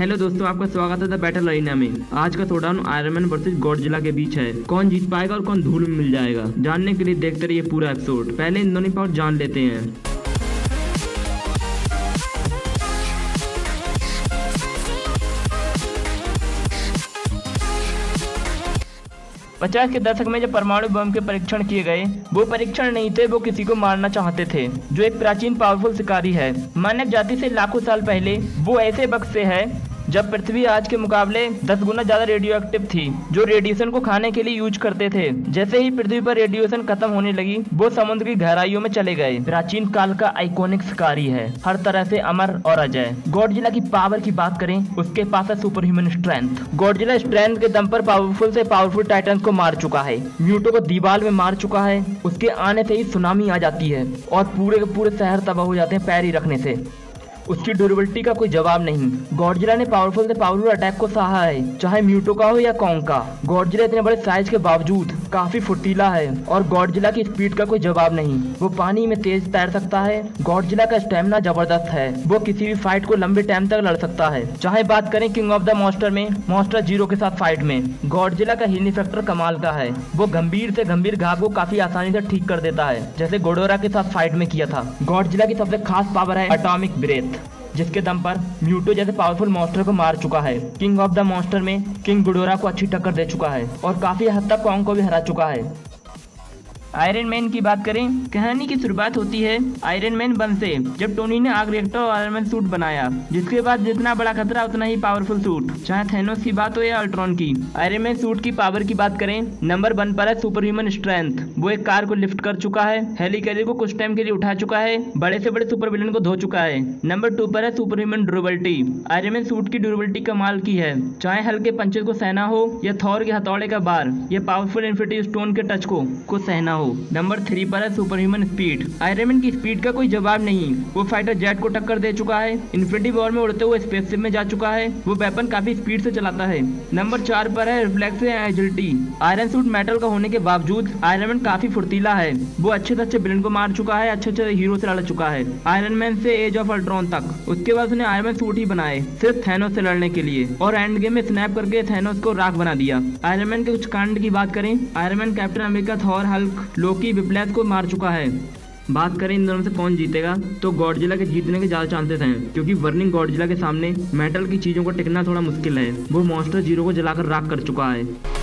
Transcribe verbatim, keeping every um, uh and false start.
Hello दोस्तों, आपका स्वागत है द बैटल अरिना में। आज का showdown iron man versus Godzilla के बीच है। कौन जीत पाएगा और कौन धूल में मिल जाएगा, जानने के लिए देखते रहिए पूरा एपिसोड। पहले इन दोनों पावर जान लेते हैं। पचास के दशक में जब परमाणु बम के परीक्षण किए गए, वो परीक्षण नहीं थे, वो किसी को मारना चाहते थे जो एक प्राचीन पावरफुल शिकारी है। मानव जाति से लाखों साल पहले वो ऐसे वक्त से है जब पृथ्वी आज के मुकाबले दस गुना ज्यादा रेडियोएक्टिव थी, जो रेडिएशन को खाने के लिए यूज करते थे। जैसे ही पृथ्वी पर रेडिएशन खत्म होने लगी, वो समुद्र की गहराइयों में चले गए। प्राचीन काल का आइकॉनिक शिकारी है, हर तरह से अमर और अजय। गॉडजिला की पावर की बात करें, उसके पास है super human strength. Godzilla strength के दम पर पावरफुल से पावरफुल टाइटन को मार चुका है, म्यूटो को दीवार में मार चुका है। उसके आने से ही सुनामी आ जाती है और पूरे के पूरे शहर तबाह हो जाते हैं पैर ही रखने से। उसकी ड्यूरेबिलिटी का कोई जवाब नहीं। गॉडजिला ने पावरफुल से पावरफुल अटैक को सहा है, चाहे म्यूटो का हो या कोंग का। गॉडजिला इतने बड़े साइज के बावजूद काफी फुर्तीला है और गॉडजिला की स्पीड का कोई जवाब नहीं। वो पानी में तेज तैर सकता है। गॉडजिला का स्टैमिना जबरदस्त है, वो किसी भी फाइट को लंबे टाइम तक लड़ सकता है। चाहे बात करें किंग ऑफ द मॉन्स्टर में मॉन्स्टर जीरो के साथ फाइट में, गॉडजिला का हीलिंग फैक्टर कमाल का है। वो गंभीर से गंभीर घाव को काफी आसानी से ठीक कर देता है, जैसे गोडोरा के साथ फाइट में किया था। गॉडजिला की सबसे खास पावर है एटॉमिक ब्रीथ, जिसके दम पर न्यूटो जैसे पावरफुल मॉन्स्टर को मार चुका है। किंग ऑफ द मॉन्स्टर में किंग गुडोरा को अच्छी टक्कर दे चुका है और काफी हद तक कोंग को भी हरा चुका है। आयरन मैन की बात करें, कहानी की शुरुआत होती है आयरन मैन वन से, जब टोनी ने आर्क रिएक्टर और आयरन मैन सूट बनाया, जिसके बाद जितना बड़ा खतरा उतना ही पावरफुल सूट, चाहे थैनोस की बात हो या अल्ट्रॉन की। आयरन मैन सूट की पावर की बात करें, नंबर वन पर है सुपर ह्यूमन स्ट्रेंथ। वो एक कार को लिफ्ट कर चुका है, हेलीकॉप्टर को कुछ टाइम के लिए उठा चुका है, बड़े से बड़े सुपर विलन को धो चुका है। नंबर टू पर है super human durability. Iron man suit की ड्यूरेबिलिटी कमाल की है, चाहे हल्के पंचर को सहना हो या थॉर के हथौड़े का बार या पावरफुल इन्फिनिटी स्टोन के टच को को सहना। नंबर थ्री पर है super human speed. Iron man की स्पीड का कोई जवाब नहीं, वो फाइटर जेट को टक्कर दे चुका है, इन्फिनिटी बॉर्डर में उड़ते हुए स्पेसशिप में जा चुका है, वो वेपन काफी स्पीड से चलाता है। नंबर चार पर है reflex and agility. Iron suit metal का होने के बावजूद आयरन मैन काफी फुर्तीला है, वो अच्छे से अच्छे विलन को मार चुका है, अच्छे अच्छे हीरो से लड़ चुका है। आयरन मैन से एज ऑफ अल्ट्रॉन तक, उसके बाद उसने आयरन मैन सूट ही बनाए सिर्फ थैनोस से लड़ने के लिए, और एंडगेम में स्नैप करके थैनोस को राख बना दिया। आयरन मैन के कुछ कांड की बात करें, iron man captain America Thor Hulk Loki Whiplash को मार चुका है। बात करें इन दोनों से कौन जीतेगा, तो गॉडजिला के जीतने के ज्यादा चांसेस हैं, क्योंकि वर्निंग गॉडजिला के सामने मेटल की चीजों को टिकना थोड़ा मुश्किल है। वो मॉन्स्टर जीरो को जलाकर राख कर चुका है।